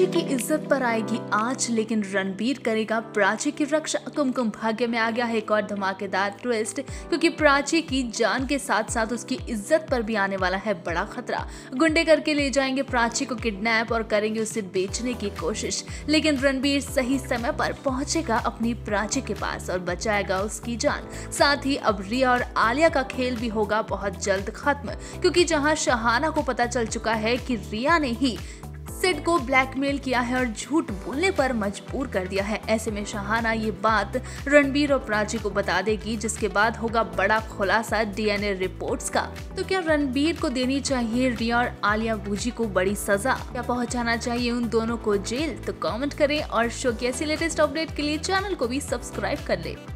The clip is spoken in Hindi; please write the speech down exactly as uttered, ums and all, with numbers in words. प्राची की इज्जत पर आएगी आज, लेकिन रणबीर करेगा प्राची की रक्षा। कुमकुम भाग्य में आ गया है एक और धमाकेदार ट्विस्ट, क्योंकि प्राची की जान के साथ साथ उसकी इज्जत पर भी आने वाला है बड़ा खतरा। गुंडे करके ले जाएंगे प्राची को किडनैप और करेंगे उसे बेचने की कोशिश, लेकिन रणबीर सही समय पर पहुंचेगा अपनी प्राची के पास और बचाएगा उसकी जान। साथ ही अब रिया और आलिया का खेल भी होगा बहुत जल्द खत्म, क्योंकि जहां शहाना को पता चल चुका है कि रिया ने ही सिड को ब्लैकमेल किया है और झूठ बोलने पर मजबूर कर दिया है। ऐसे में शहाना ये बात रणबीर और प्राची को बता देगी, जिसके बाद होगा बड़ा खुलासा डीएनए रिपोर्ट्स का। तो क्या रणबीर को देनी चाहिए रिया और आलिया बूजी को बड़ी सजा, क्या पहुंचाना चाहिए उन दोनों को जेल? तो कमेंट करें और शो के ऐसे लेटेस्ट अपडेट के लिए चैनल को भी सब्सक्राइब कर लें।